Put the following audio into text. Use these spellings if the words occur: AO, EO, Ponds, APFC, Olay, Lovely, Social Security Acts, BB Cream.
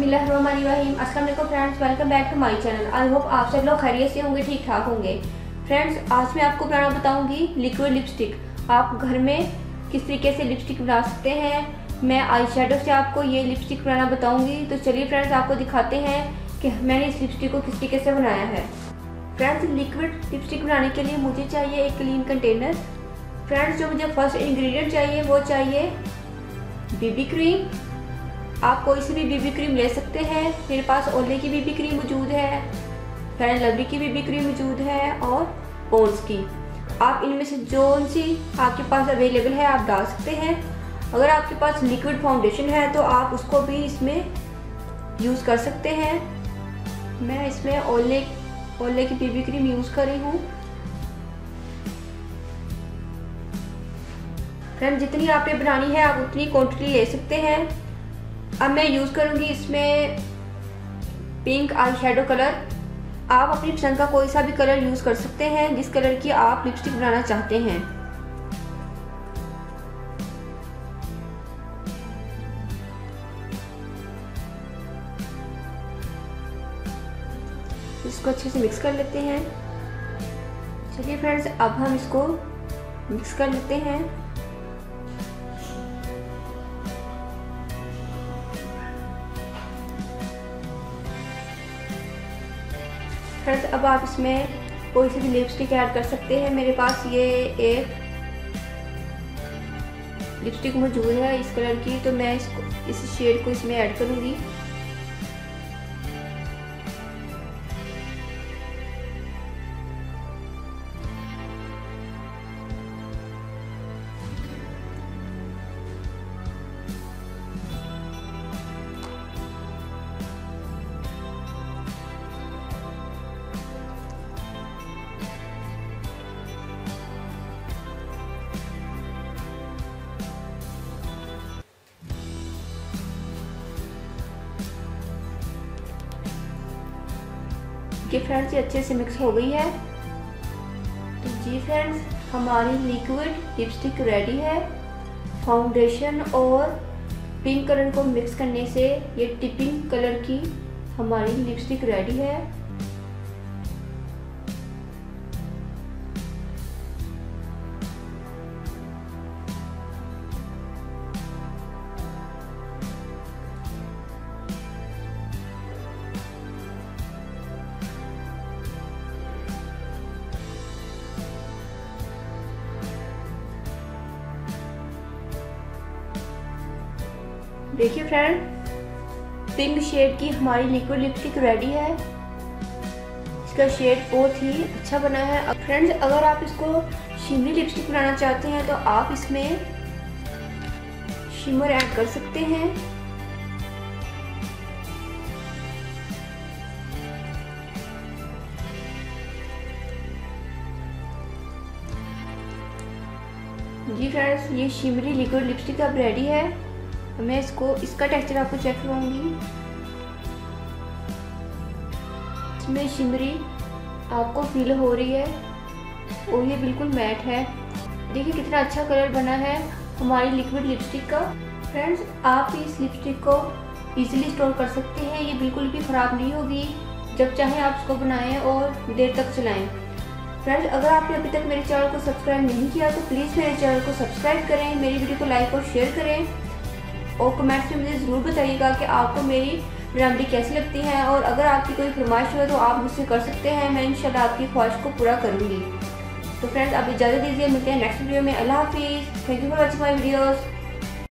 बिस्मिल्लाहिर्रहमानिर्रहीम। अस्सलाम वालेकुम friends, welcome back to my channel. I hope आप सब लोग खैरियत से होंगे, ठीक ठाक होंगे। फ्रेंड्स, आज मैं आपको बनाना बताऊंगी लिक्विड लिपस्टिक। आप घर में किस तरीके से लिपस्टिक बना सकते हैं। मैं आई शेडो से आपको ये लिपस्टिक बनाना बताऊँगी। तो चलिए फ्रेंड्स, आपको दिखाते हैं कि मैंने इस लिपस्टिक को किस तरीके से बनाया है। फ्रेंड्स, लिक्विड लिपस्टिक बनाने के लिए मुझे चाहिए एक क्लीन कंटेनर। फ्रेंड्स, जो मुझे फर्स्ट इंग्रेडिएंट चाहिए वो चाहिए बीबी क्रीम। आप कोई सी भी बीबी क्रीम ले सकते हैं। मेरे पास ओले की बीबी क्रीम मौजूद है, फ्रेंड लवली की बीबी क्रीम मौजूद है और पोन्स की। आप इनमें से जो सी आपके पास अवेलेबल है आप डाल सकते हैं। अगर आपके पास लिक्विड फाउंडेशन है तो आप उसको भी इसमें यूज़ कर सकते हैं। मैं इसमें ओले की बीबी क्रीम यूज़ कर रही हूँ। फ्रेंड, जितनी आपने बनानी है आप उतनी क्वांटिटी ले सकते हैं। अब मैं यूज़ करूँगी इसमें पिंक आई शेडो कलर। आप अपनी पसंद का कोई सा भी कलर यूज़ कर सकते हैं जिस कलर की आप लिपस्टिक बनाना चाहते हैं। इसको अच्छे से मिक्स कर लेते हैं। चलिए फ्रेंड्स, अब हम इसको मिक्स कर लेते हैं। फ्रेंड्स, अब आप इसमें कोई सी भी लिपस्टिक ऐड कर सकते हैं। मेरे पास ये एक लिपस्टिक मौजूद है इस कलर की, तो मैं इसको इस शेड को इसमें ऐड करूँगी। कि फ्रेंड्स, ये अच्छे से मिक्स हो गई है। तो जी फ्रेंड्स, हमारी लिक्विड लिपस्टिक रेडी है। फाउंडेशन और पिंक कलर को मिक्स करने से ये टिपिंग कलर की हमारी लिपस्टिक रेडी है। देखिए फ्रेंड, पिंक शेड की हमारी लिक्विड लिपस्टिक रेडी है। इसका शेड बहुत ही अच्छा बना है। अब फ्रेंड्स, अगर आप इसको शिमरी लिपस्टिक बनाना चाहते हैं तो आप इसमें शिमर ऐड कर सकते हैं। जी फ्रेंड्स, ये शिमरी लिक्विड लिपस्टिक अब रेडी है। मैं इसका टेक्सचर आपको चेक करवाऊंगी। इसमें शिमरी आपको फील हो रही है और ये बिल्कुल मैट है। देखिए कितना अच्छा कलर बना है हमारी लिक्विड लिपस्टिक का। फ्रेंड्स, आप इस लिपस्टिक को इजीली स्टोर कर सकते हैं। ये बिल्कुल भी ख़राब नहीं होगी। जब चाहे आप इसको बनाएं और देर तक चलाएं। फ्रेंड्स, अगर आपने अभी तक मेरे चैनल को सब्सक्राइब नहीं किया तो प्लीज़ मेरे चैनल को सब्सक्राइब करें, मेरी वीडियो को लाइक और शेयर करें और कमेंट्स में मुझे ज़रूर बताइएगा कि आपको मेरी रेमेडी कैसी लगती है। और अगर आपकी कोई फरमाइश हो तो आप मुझसे कर सकते हैं। मैं इंशाल्लाह आपकी ख्वाहिश को पूरा करूँगी। तो फ्रेंड्स, आप इजाज़त दीजिए, मिलते हैं नेक्स्ट वीडियो में। अल्लाह हाफिज़। Thank you for watching my videos.